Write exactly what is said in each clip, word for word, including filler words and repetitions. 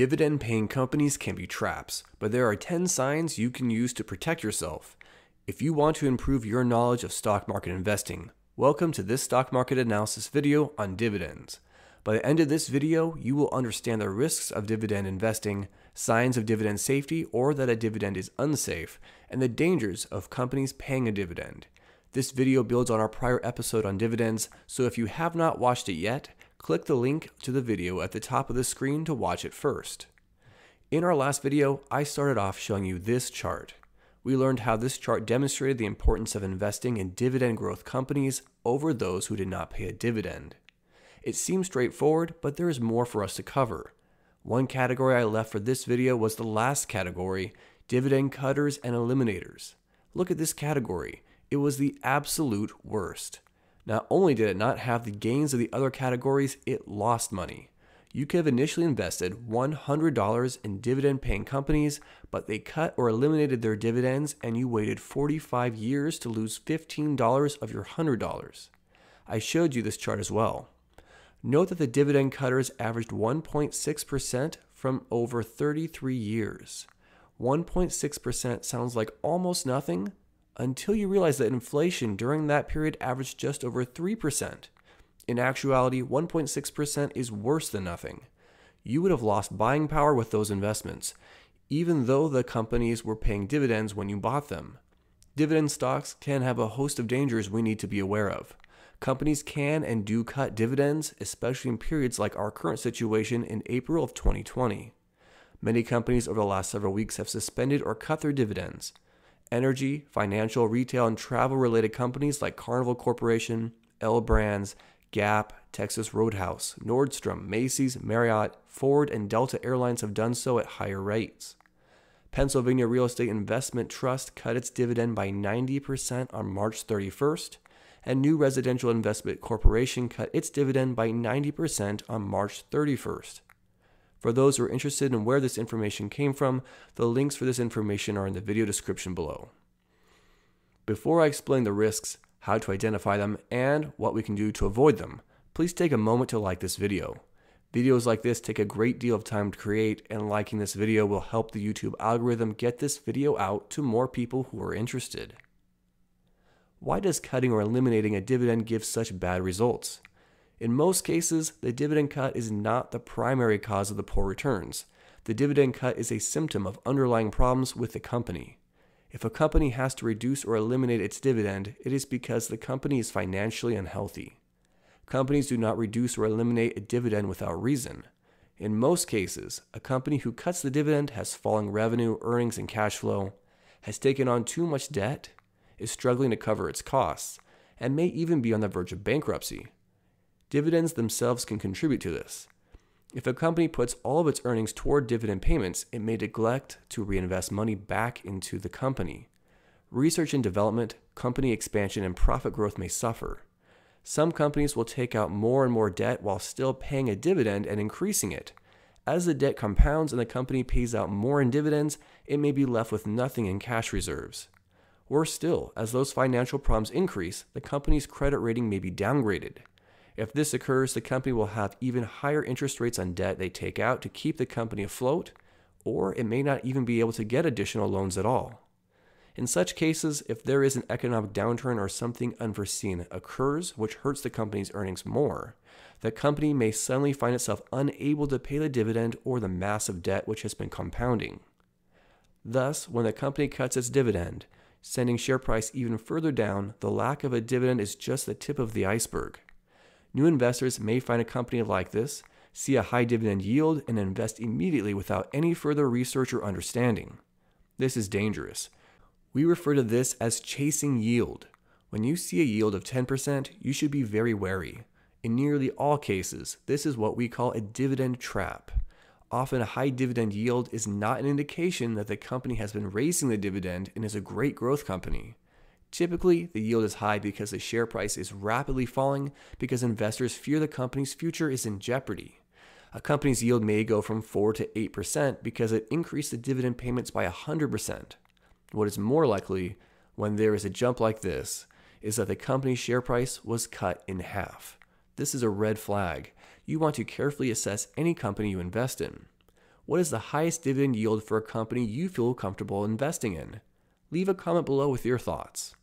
Dividend-paying companies can be traps, but there are ten signs you can use to protect yourself. If you want to improve your knowledge of stock market investing, welcome to this stock market analysis video on dividends. By the end of this video, you will understand the risks of dividend investing, signs of dividend safety or that a dividend is unsafe, and the dangers of companies paying a dividend. This video builds on our prior episode on dividends, so if you have not watched it yet, click the link to the video at the top of the screen to watch it first. In our last video, I started off showing you this chart. We learned how this chart demonstrated the importance of investing in dividend growth companies over those who did not pay a dividend. It seems straightforward, but there is more for us to cover. One category I left for this video was the last category, dividend cutters and eliminators. Look at this category. It was the absolute worst. Not only did it not have the gains of the other categories, it lost money. You could have initially invested one hundred dollars in dividend-paying companies, but they cut or eliminated their dividends and you waited forty-five years to lose fifteen dollars of your one hundred dollars. I showed you this chart as well. Note that the dividend cutters averaged one point six percent from over thirty-three years. one point six percent sounds like almost nothing, until you realize that inflation during that period averaged just over three percent. In actuality, one point six percent is worse than nothing. You would have lost buying power with those investments, even though the companies were paying dividends when you bought them. Dividend stocks can have a host of dangers we need to be aware of. Companies can and do cut dividends, especially in periods like our current situation in April of twenty twenty. Many companies over the last several weeks have suspended or cut their dividends. Energy, financial, retail, and travel-related companies like Carnival Corporation, L Brands, Gap, Texas Roadhouse, Nordstrom, Macy's, Marriott, Ford, and Delta Airlines have done so at higher rates. Pennsylvania Real Estate Investment Trust cut its dividend by ninety percent on March thirty-first, and New Residential Investment Corporation cut its dividend by ninety percent on March thirty-first. For those who are interested in where this information came from, the links for this information are in the video description below. Before I explain the risks, how to identify them, and what we can do to avoid them, please take a moment to like this video. Videos like this take a great deal of time to create, and liking this video will help the YouTube algorithm get this video out to more people who are interested. Why does cutting or eliminating a dividend give such bad results? In most cases, the dividend cut is not the primary cause of the poor returns. The dividend cut is a symptom of underlying problems with the company. If a company has to reduce or eliminate its dividend, it is because the company is financially unhealthy. Companies do not reduce or eliminate a dividend without reason. In most cases, a company who cuts the dividend has falling revenue, earnings, and cash flow, has taken on too much debt, is struggling to cover its costs, and may even be on the verge of bankruptcy. Dividends themselves can contribute to this. If a company puts all of its earnings toward dividend payments, it may neglect to reinvest money back into the company. Research and development, company expansion, and profit growth may suffer. Some companies will take out more and more debt while still paying a dividend and increasing it. As the debt compounds and the company pays out more in dividends, it may be left with nothing in cash reserves. Worse still, as those financial problems increase, the company's credit rating may be downgraded. If this occurs, the company will have even higher interest rates on debt they take out to keep the company afloat, or it may not even be able to get additional loans at all. In such cases, if there is an economic downturn or something unforeseen occurs which hurts the company's earnings more, the company may suddenly find itself unable to pay the dividend or the massive debt which has been compounding. Thus, when the company cuts its dividend, sending share price even further down, the lack of a dividend is just the tip of the iceberg. New investors may find a company like this, see a high dividend yield, and invest immediately without any further research or understanding. This is dangerous. We refer to this as chasing yield. When you see a yield of ten percent, you should be very wary. In nearly all cases, this is what we call a dividend trap. Often a high dividend yield is not an indication that the company has been raising the dividend and is a great growth company. Typically, the yield is high because the share price is rapidly falling because investors fear the company's future is in jeopardy. A company's yield may go from four to eight percent because it increased the dividend payments by one hundred percent. What is more likely, when there is a jump like this, is that the company's share price was cut in half. This is a red flag. You want to carefully assess any company you invest in. What is the highest dividend yield for a company you feel comfortable investing in? Leave a comment below with your thoughts.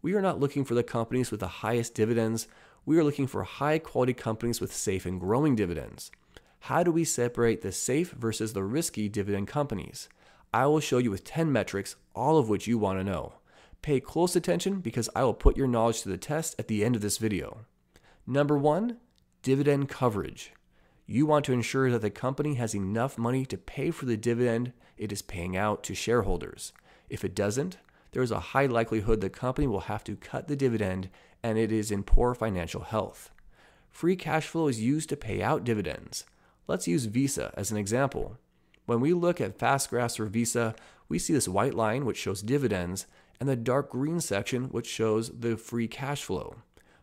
We are not looking for the companies with the highest dividends. We are looking for high-quality companies with safe and growing dividends. How do we separate the safe versus the risky dividend companies? I will show you with ten metrics, all of which you want to know. Pay close attention because I will put your knowledge to the test at the end of this video. Number one, dividend coverage. You want to ensure that the company has enough money to pay for the dividend it is paying out to shareholders. If it doesn't, there is a high likelihood the company will have to cut the dividend and it is in poor financial health. Free cash flow is used to pay out dividends. Let's use Visa as an example. When we look at FastGraphs for Visa, we see this white line which shows dividends and the dark green section which shows the free cash flow.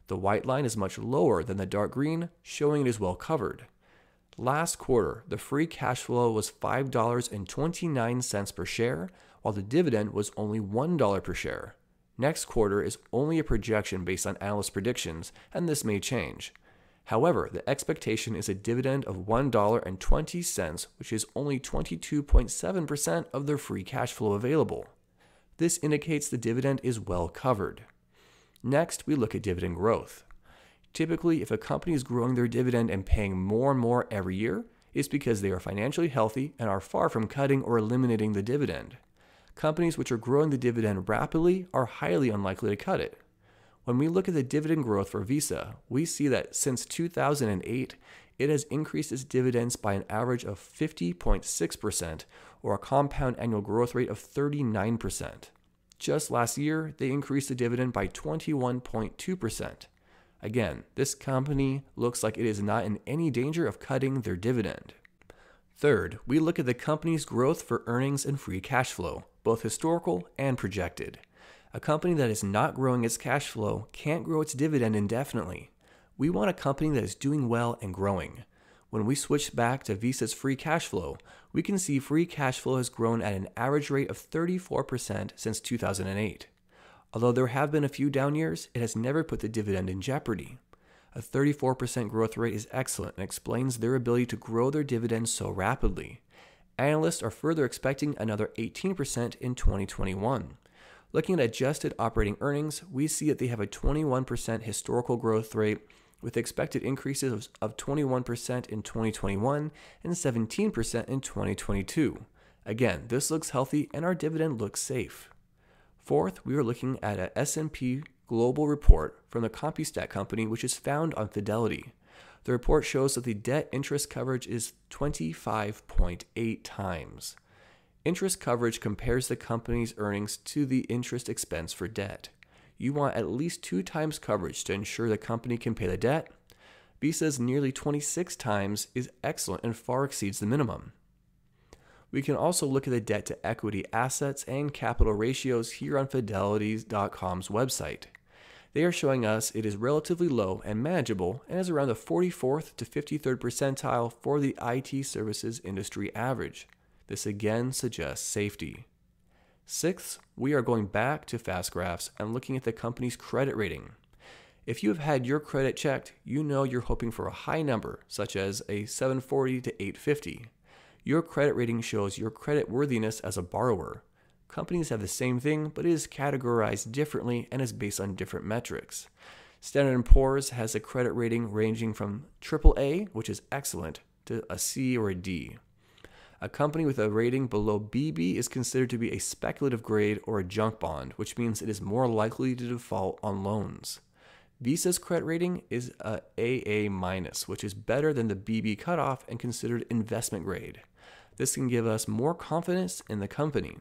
The white line is much lower than the dark green, showing it is well covered. Last quarter, the free cash flow was five dollars and twenty-nine cents per share, while the dividend was only one dollar per share. Next quarter is only a projection based on analyst predictions, and this may change. However, the expectation is a dividend of one dollar and twenty cents, which is only twenty-two point seven percent of their free cash flow available. This indicates the dividend is well covered. Next, we look at dividend growth. Typically, if a company is growing their dividend and paying more and more every year, it's because they are financially healthy and are far from cutting or eliminating the dividend. Companies which are growing the dividend rapidly are highly unlikely to cut it. When we look at the dividend growth for Visa, we see that since two thousand eight, it has increased its dividends by an average of fifty point six percent, or a compound annual growth rate of thirty-nine percent. Just last year, they increased the dividend by twenty-one point two percent. Again, this company looks like it is not in any danger of cutting their dividend. Third, we look at the company's growth for earnings and free cash flow, both historical and projected. A company that is not growing its cash flow can't grow its dividend indefinitely. We want a company that is doing well and growing. When we switch back to Visa's free cash flow, we can see free cash flow has grown at an average rate of thirty-four percent since two thousand eight. Although there have been a few down years, it has never put the dividend in jeopardy. A thirty-four percent growth rate is excellent and explains their ability to grow their dividend so rapidly. Analysts are further expecting another eighteen percent in twenty twenty-one. Looking at adjusted operating earnings, we see that they have a twenty-one percent historical growth rate with expected increases of twenty-one percent in twenty twenty-one and seventeen percent in twenty twenty-two. Again, this looks healthy and our dividend looks safe. Fourth, we are looking at an S and P Global report from the CompuStat company, which is found on Fidelity. The report shows that the debt interest coverage is twenty-five point eight times. Interest coverage compares the company's earnings to the interest expense for debt. You want at least two times coverage to ensure the company can pay the debt. Visa's nearly twenty-six times is excellent and far exceeds the minimum. We can also look at the debt to equity assets and capital ratios here on Fidelity dot com's website. They are showing us it is relatively low and manageable and is around the forty-fourth to fifty-third percentile for the I T services industry average. This again suggests safety. Sixth, we are going back to FastGraphs and looking at the company's credit rating. If you have had your credit checked, you know you're hoping for a high number, such as a seven forty to eight fifty. Your credit rating shows your credit worthiness as a borrower. Companies have the same thing, but it is categorized differently and is based on different metrics. Standard and Poor's has a credit rating ranging from triple A, which is excellent, to a C or a D. A company with a rating below B B is considered to be a speculative grade or a junk bond, which means it is more likely to default on loans. Visa's credit rating is a double A minus, which is better than the B B cutoff and considered investment grade. This can give us more confidence in the company.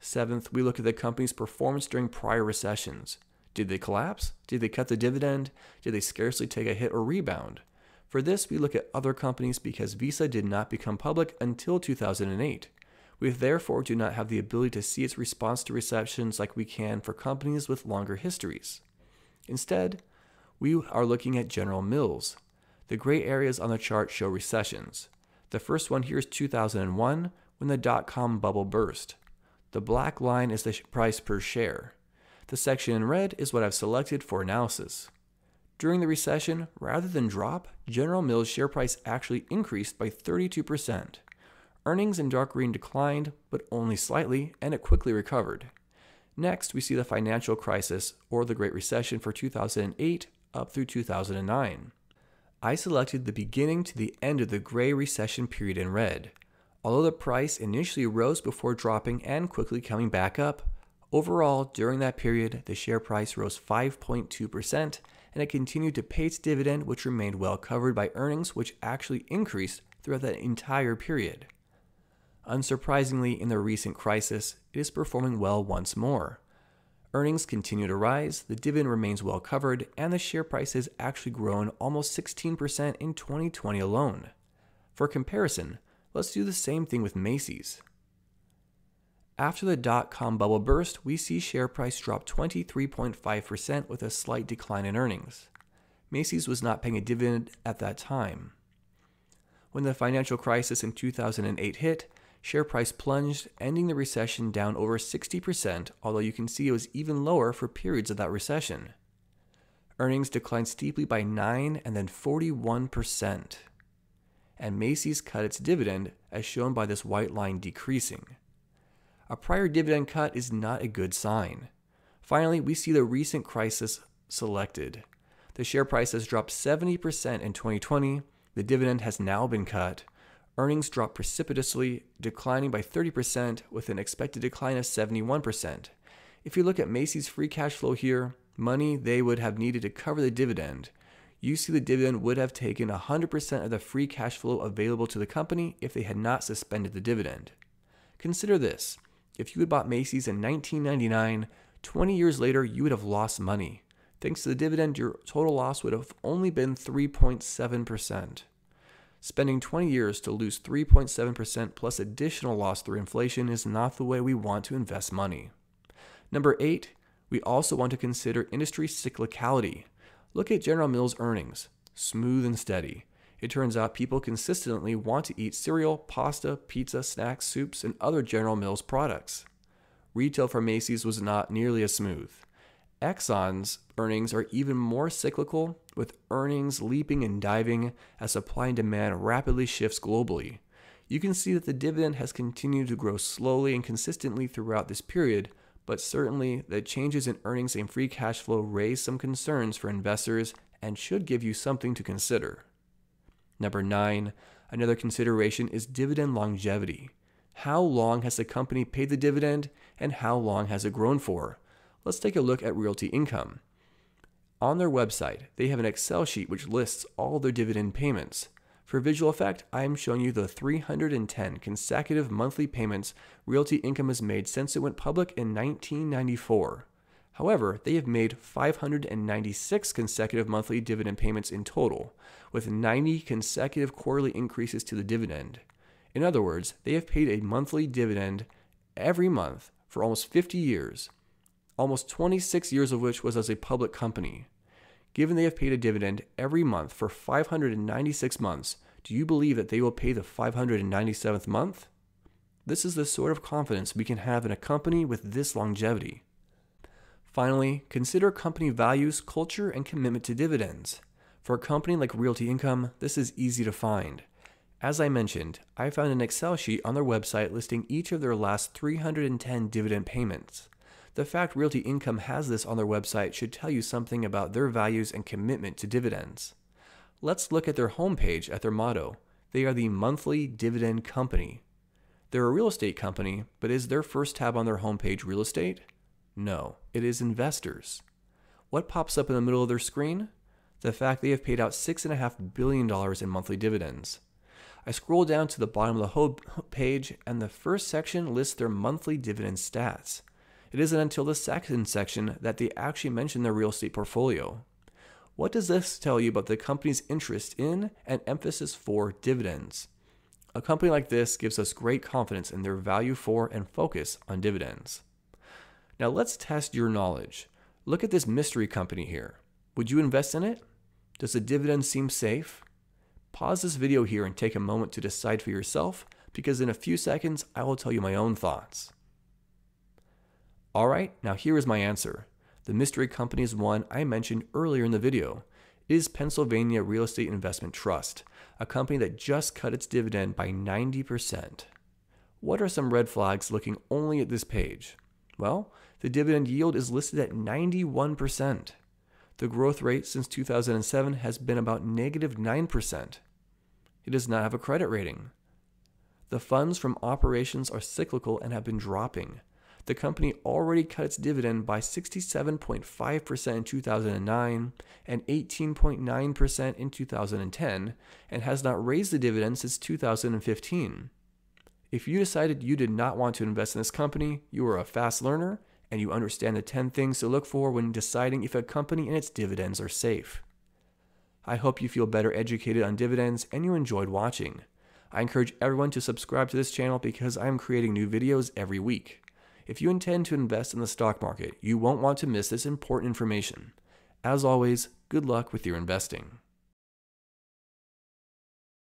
Seventh, we look at the company's performance during prior recessions. Did they collapse? Did they cut the dividend? Did they scarcely take a hit or rebound? For this, we look at other companies because Visa did not become public until two thousand eight. We therefore do not have the ability to see its response to recessions like we can for companies with longer histories. Instead, we are looking at General Mills. The gray areas on the chart show recessions. The first one here is two thousand one, when the dot-com bubble burst. The black line is the price per share. The section in red is what I've selected for analysis. During the recession, rather than drop, General Mills' share price actually increased by thirty-two percent. Earnings in dark green declined, but only slightly, and it quickly recovered. Next, we see the financial crisis, or the Great Recession, for two thousand eight up through two thousand nine. I selected the beginning to the end of the Great Recession period in red. Although the price initially rose before dropping and quickly coming back up, overall, during that period, the share price rose five point two percent, and it continued to pay its dividend, which remained well covered by earnings, which actually increased throughout that entire period. Unsurprisingly, in the recent crisis, it is performing well once more. Earnings continue to rise, the dividend remains well covered, and the share price has actually grown almost sixteen percent in twenty twenty alone. For comparison, let's do the same thing with Macy's. After the dot-com bubble burst, we see share price drop twenty-three point five percent with a slight decline in earnings. Macy's was not paying a dividend at that time. When the financial crisis in two thousand eight hit, share price plunged, ending the recession down over sixty percent, although you can see it was even lower for periods of that recession. Earnings declined steeply by nine and then forty-one percent. And Macy's cut its dividend, as shown by this white line decreasing. A prior dividend cut is not a good sign. Finally, we see the recent crisis selected. The share price has dropped seventy percent in twenty twenty, the dividend has now been cut. Earnings dropped precipitously, declining by thirty percent with an expected decline of seventy-one percent. If you look at Macy's free cash flow here, money they would have needed to cover the dividend, you see the dividend would have taken one hundred percent of the free cash flow available to the company if they had not suspended the dividend. Consider this. If you had bought Macy's in nineteen ninety-nine, twenty years later you would have lost money. Thanks to the dividend, your total loss would have only been three point seven percent. Spending twenty years to lose three point seven percent plus additional loss through inflation is not the way we want to invest money. Number eight, we also want to consider industry cyclicality. Look at General Mills' earnings, smooth and steady. It turns out people consistently want to eat cereal, pasta, pizza, snacks, soups, and other General Mills products. Retail for Macy's was not nearly as smooth. Exxon's earnings are even more cyclical, with earnings leaping and diving as supply and demand rapidly shifts globally. You can see that the dividend has continued to grow slowly and consistently throughout this period, but certainly the changes in earnings and free cash flow raise some concerns for investors and should give you something to consider. Number nine, another consideration is dividend longevity. How long has the company paid the dividend and how long has it grown for? Let's take a look at Realty Income. On their website, they have an Excel sheet which lists all their dividend payments. For visual effect, I am showing you the three hundred ten consecutive monthly payments Realty Income has made since it went public in nineteen ninety-four. However, they have made five hundred ninety-six consecutive monthly dividend payments in total, with ninety consecutive quarterly increases to the dividend. In other words, they have paid a monthly dividend every month for almost fifty years. Almost twenty-six years of which was as a public company. Given they have paid a dividend every month for five hundred ninety-six months, do you believe that they will pay the five hundred ninety-seventh month? This is the sort of confidence we can have in a company with this longevity. Finally, consider company values, culture, and commitment to dividends. For a company like Realty Income, this is easy to find. As I mentioned, I found an Excel sheet on their website listing each of their last three hundred ten dividend payments. The fact Realty Income has this on their website should tell you something about their values and commitment to dividends. Let's look at their homepage at their motto. They are the monthly dividend company. They're a real estate company, but is their first tab on their homepage real estate? No, it is investors. What pops up in the middle of their screen? The fact they have paid out six point five billion dollars in monthly dividends. I scroll down to the bottom of the homepage and the first section lists their monthly dividend stats. It isn't until the second section that they actually mention their real estate portfolio. What does this tell you about the company's interest in and emphasis for dividends? A company like this gives us great confidence in their value for and focus on dividends. Now let's test your knowledge. Look at this mystery company here. Would you invest in it? Does the dividend seem safe? Pause this video here and take a moment to decide for yourself, because in a few seconds I will tell you my own thoughts. Alright, now here is my answer. The mystery company is one I mentioned earlier in the video. is Pennsylvania Real Estate Investment Trust, a company that just cut its dividend by ninety percent. What are some red flags looking only at this page? Well, the dividend yield is listed at ninety-one percent. The growth rate since two thousand seven has been about negative nine percent. It does not have a credit rating. The funds from operations are cyclical and have been dropping. The company already cut its dividend by sixty-seven point five percent in two thousand nine and eighteen point nine percent in two thousand ten, and has not raised the dividend since two thousand fifteen. If you decided you did not want to invest in this company, you are a fast learner, and you understand the ten things to look for when deciding if a company and its dividends are safe. I hope you feel better educated on dividends and you enjoyed watching. I encourage everyone to subscribe to this channel because I am creating new videos every week. If you intend to invest in the stock market, you won't want to miss this important information. As always, good luck with your investing.